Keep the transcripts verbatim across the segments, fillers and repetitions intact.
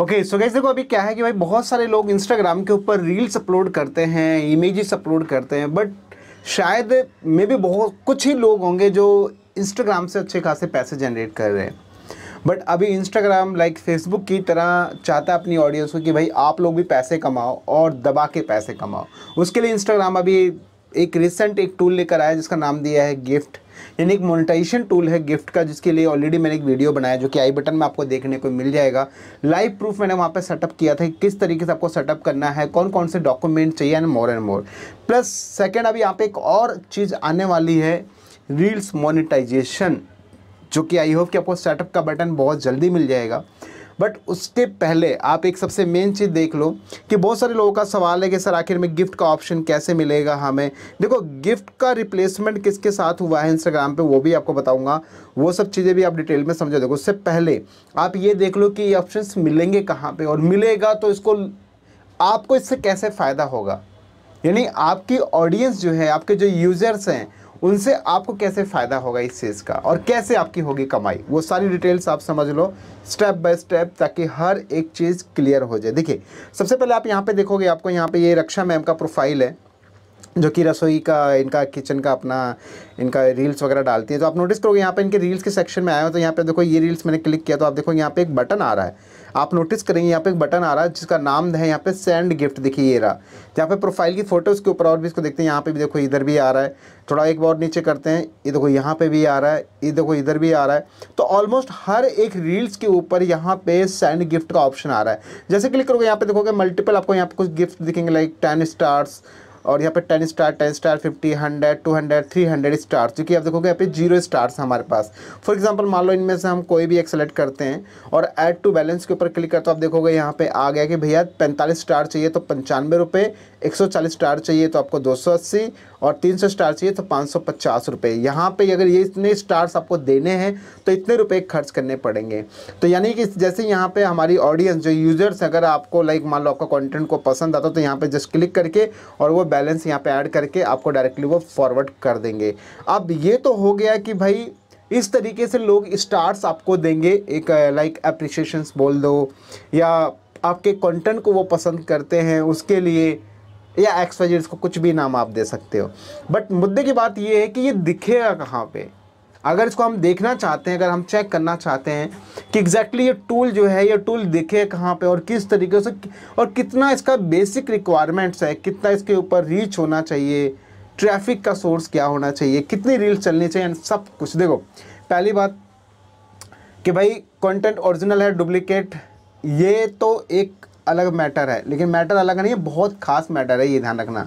Okay so guys देखो अभी क्या है कि भाई बहुत सारे लोग इंस्टाग्राम के ऊपर रील्स अपलोड करते हैं, इमेजेस अपलोड करते हैं, बट शायद मे भी बहुत कुछ ही लोग होंगे जो इंस्टाग्राम से अच्छे खासे पैसे जनरेट कर रहे हैं। बट अभी इंस्टाग्राम लाइक फेसबुक की तरह चाहता है अपनी ऑडियंस को कि भाई आप लोग भी पैसे कमाओ और दबा के पैसे कमाओ। उसके लिए इंस्टाग्राम अभी एक रिसेंट एक टूल लेकर आया जिसका नाम दिया है गिफ्ट, यानी एक मोनेटाइजेशन टूल है गिफ्ट का, जिसके लिए ऑलरेडी मैंने एक वीडियो बनाया जो कि आई बटन में आपको देखने को मिल जाएगा। लाइव प्रूफ मैंने वहाँ पे सेटअप किया था कि किस तरीके से आपको सेटअप करना है, कौन कौन से डॉक्यूमेंट चाहिए and more and more. Plus second अभी यहाँ पे एक और चीज़ आने वाली है रील्स मोनेटाइजेशन, जो कि आई होप कि आपको सेटअप का बटन बहुत जल्दी मिल जाएगा। बट उसके पहले आप एक सबसे मेन चीज़ देख लो कि बहुत सारे लोगों का सवाल है कि सर आखिर में गिफ्ट का ऑप्शन कैसे मिलेगा हमें। देखो गिफ्ट का रिप्लेसमेंट किसके साथ हुआ है इंस्टाग्राम पे वो भी आपको बताऊंगा, वो सब चीज़ें भी आप डिटेल में समझो। देखो उससे पहले आप ये देख लो कि ये ऑप्शंस मिलेंगे कहाँ पर और मिलेगा तो इसको आपको इससे कैसे फ़ायदा होगा, यानी आपकी ऑडियंस जो है, आपके जो यूज़र्स हैं उनसे आपको कैसे फ़ायदा होगा इस चीज़ का और कैसे आपकी होगी कमाई। वो सारी डिटेल्स आप समझ लो स्टेप बाय स्टेप ताकि हर एक चीज़ क्लियर हो जाए। देखिए सबसे पहले आप यहाँ पे देखोगे, आपको यहाँ पे ये रक्षा मैम का प्रोफाइल है जो कि रसोई का, इनका किचन का अपना, इनका रील्स वगैरह डालती है। तो आप नोटिस करोगे यहाँ पे इनके रील्स के सेक्शन में आया हो तो यहाँ पे देखो ये रील्स मैंने क्लिक किया तो आप देखो यहाँ पे एक बटन आ रहा है, आप नोटिस करेंगे यहाँ पे एक बटन आ रहा है जिसका नाम है यहाँ पे सेंड गिफ्ट। देखिए ये रहा, यहाँ पे प्रोफाइल की फ़ोटो उसके ऊपर और भी इसको देखते हैं, यहाँ पर भी देखो इधर भी आ रहा है, थोड़ा एक बार नीचे करते हैं, ये देखो यहाँ पर भी आ रहा है, ये देखो इधर भी आ रहा है। तो ऑलमोस्ट हर एक रील्स के ऊपर यहाँ पे सेंड गिफ्ट का ऑप्शन आ रहा है। जैसे क्लिक करोगे यहाँ पर देखोगे मल्टीपल आपको यहाँ पर कुछ गिफ्ट दिखेंगे लाइक टेन स्टार्स और यहाँ पे ten star, ten star, fifty, hundred, two hundred, three hundred stars, क्योंकि आप देखोगे यहाँ पे जीरो स्टार्स हमारे पास। फॉर एग्जांपल मान लो इनमें से हम कोई भी एक सेलेक्ट करते हैं और ऐड टू बैलेंस के ऊपर क्लिक करते हो, आप देखोगे यहाँ पे आ गया कि भैया पैंतालीस स्टार चाहिए तो पंचानवे रुपये, एक सौ चालीस स्टार चाहिए तो आपको दो सौ अस्सी और तीन सौ स्टार चाहिए तो पाँच सौ पचास रुपये। यहाँ पर अगर ये इतने स्टार्स आपको देने हैं तो इतने रुपये खर्च करने पड़ेंगे। तो यानी कि जैसे यहाँ पर हमारी ऑडियंस जो यूज़र्स, अगर आपको लाइक मान लो आपका कॉन्टेंट को पसंद आता तो यहाँ पर जस्ट क्लिक करके और वो बैलेंस यहाँ पे ऐड करके आपको डायरेक्टली वो फॉरवर्ड कर देंगे। अब ये तो हो गया कि भाई इस तरीके से लोग स्टार्स आपको देंगे, एक लाइक अप्रिशिएशंस बोल दो या आपके कंटेंट को वो पसंद करते हैं उसके लिए, या एक्स वाई जेड को कुछ भी नाम आप दे सकते हो। बट मुद्दे की बात ये है कि ये दिखेगा कहाँ पे। अगर इसको हम देखना चाहते हैं, अगर हम चेक करना चाहते हैं कि एग्जैक्टली ये टूल जो है, ये टूल दिखे कहाँ पे और किस तरीके से और कितना इसका बेसिक रिक्वायरमेंट्स है, कितना इसके ऊपर रीच होना चाहिए, ट्रैफिक का सोर्स क्या होना चाहिए, कितनी रील्स चलनी चाहिए एंड सब कुछ। देखो पहली बात कि भाई कंटेंट ओरिजिनल है डुप्लीकेट ये तो एक अलग मैटर है, लेकिन मैटर अलग नहीं है, बहुत खास मैटर है, ये ध्यान रखना।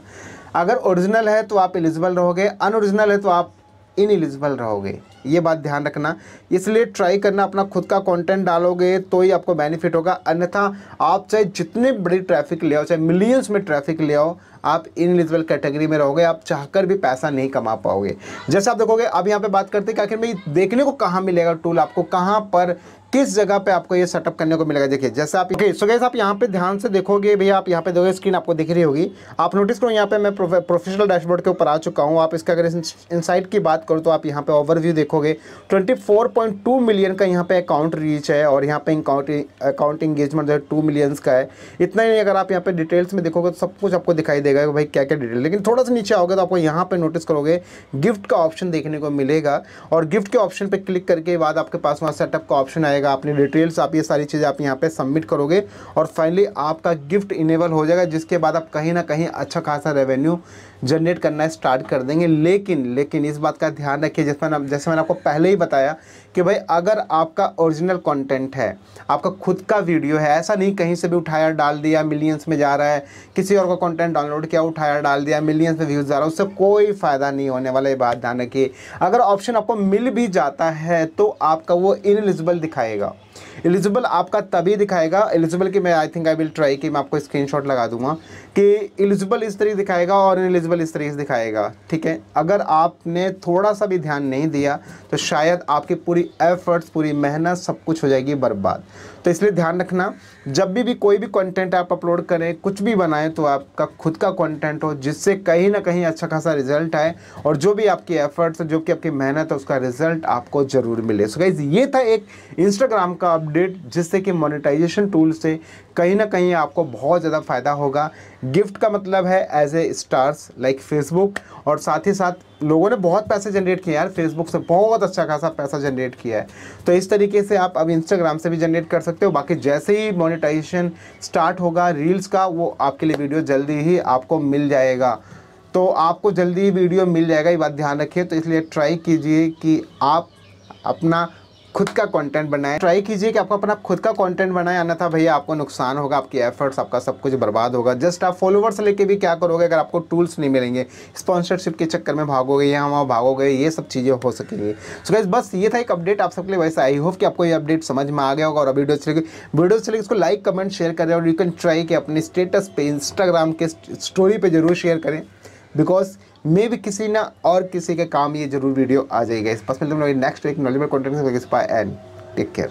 अगर ओरिजिनल है तो आप एलिजिबल रहोगे, अनओरिजिनल है तो आप इन एलिजिबल रहोगे, ये बात ध्यान रखना। इसलिए ट्राई करना, अपना खुद का कंटेंट डालोगे तो ही आपको बेनिफिट होगा, अन्यथा आप चाहे जितने बड़ी ट्रैफिक ले आओ, चाहे मिलियंस में ट्रैफिक ले आओ, आप इन एलिजिबल कैटेगरी में रहोगे, आप चाहकर भी पैसा नहीं कमा पाओगे। जैसे आप देखोगे अब यहाँ पे बात करते हैं कि आखिर में देखने को कहाँ मिलेगा टूल, आपको कहाँ पर किस जगह पे आपको ये सेटअप करने को मिलेगा। देखिए जैसे आप ओके सो गाइस आप यहाँ पे ध्यान से देखोगे, भैया आप यहाँ पे देखोगे स्क्रीन आपको दिख रही होगी, आप नोटिस करो यहाँ पे मैं प्रोफेशनल डैशबोर्ड के ऊपर आ चुका हूँ। आप इसका अगर इनसाइट की बात करो तो आप यहाँ पे ओवरव्यू देखोगे चौबीस पॉइंट दो मिलियन का यहाँ पे अकाउंट रीच है और यहाँ पे अकाउंट इंगेजमेंट जो है टू मिलियंस का है। इतना ही अगर आप यहाँ पे डिटेल्स में देखोगे तो सब कुछ आपको दिखाई देगा कि भाई क्या क्या डिटेल। लेकिन थोड़ा सा नीचे आओगे तो आपको यहाँ पे नोटिस करोगे गिफ्ट का ऑप्शन देखने को मिलेगा और गिफ्ट के ऑप्शन पे क्लिक करके बाद आपके पास वहाँ सेटअप का ऑप्शन आएगा, अपनी डिटेल्स आप ये सारी चीज़ें आप यहाँ पे सबमिट करोगे और फाइनली आपका गिफ्ट इनेबल हो जाएगा, जिसके बाद आप कहीं ना कहीं अच्छा खासा रेवेन्यू जनरेट करना स्टार्ट कर देंगे। लेकिन लेकिन इस बात का ध्यान रखिए, जैसे मैंने जैसे मैंने आपको पहले ही बताया कि भाई अगर आपका ओरिजिनल कंटेंट है, आपका खुद का वीडियो है, ऐसा नहीं कहीं से भी उठाया डाल दिया मिलियंस में जा रहा है, किसी और का कंटेंट डाउनलोड किया उठाया डाल दिया मिलियंस में व्यूज़ जा रहा है, उससे कोई फ़ायदा नहीं होने वाला, ये बात ध्यान रखिए। अगर ऑप्शन आपको मिल भी जाता है तो आपका वो इनएलिजिबल दिखाएगा, एलिजिबल आपका तभी दिखाएगा। एलिजिबल की मैं I think I will try कि मैं आपको स्क्रीनशॉट लगा दूंगा कि एलिजिबल इस तरीके से दिखाएगा और इनएलिजिबल इस तरीके से दिखाएगा, ठीक है। अगर आपने थोड़ा सा भी ध्यान नहीं दिया तो शायद आपकी पूरी एफर्ट्स, पूरी मेहनत, सब कुछ हो जाएगी बर्बाद। तो इसलिए ध्यान रखना, जब भी भी कोई भी कंटेंट आप अपलोड करें, कुछ भी बनाएं, तो आपका खुद का कंटेंट हो जिससे कहीं ना कहीं अच्छा खासा रिजल्ट आए और जो भी आपकी एफर्ट्स, जो कि आपकी मेहनत है, उसका रिजल्ट आपको ज़रूर मिले। सो गाइस, ये था एक इंस्टाग्राम का अपडेट जिससे कि मोनेटाइजेशन टूल से कहीं ना कहीं आपको बहुत ज़्यादा फ़ायदा होगा। गिफ्ट का मतलब है as a stars like Facebook, और साथ ही साथ लोगों ने बहुत पैसे जनरेट किए यार, फेसबुक से बहुत अच्छा खासा पैसा जनरेट किया है। तो इस तरीके से आप अब इंस्टाग्राम से भी जनरेट कर सकते हो। बाकी जैसे ही मोनेटाइजेशन स्टार्ट होगा रील्स का, वो आपके लिए वीडियो जल्दी ही आपको मिल जाएगा, तो आपको जल्दी ही वीडियो मिल जाएगा, ये बात ध्यान रखिए। तो इसलिए ट्राई कीजिए कि आप अपना खुद का कंटेंट बनाएं, ट्राई कीजिए कि आपको अपना खुद का कंटेंट बनाएं, अन्यथा भैया आपको नुकसान होगा, आपकी एफर्ट्स, आपका सब कुछ बर्बाद होगा। जस्ट आप फॉलोवर्स लेके भी क्या करोगे अगर आपको टूल्स नहीं मिलेंगे, स्पॉन्सरशिप के चक्कर में भागोगे, यहाँ वहाँ भागोगे, ये सब चीज़ें हो सकेंगी। सो गाइस, बस ये था एक अपडेट आप सबके लिए। वैसे आई होप कि आपको ये अपडेट समझ में आ गया होगा और वीडियो अच्छी लगी, वीडियो अच्छी लगी इसको लाइक कमेंट शेयर करें, और यू कैन ट्राई कि अपने स्टेटस पे, इंस्टाग्राम के स्टोरी पर जरूर शेयर करें, बिकॉज मे भी किसी ना और किसी के काम ये जरूर वीडियो आ जाएगा। इस पास में तुम लोग नेक्स्ट एक नॉलेज में कॉन्टेंट से बाय एंड टेक केयर।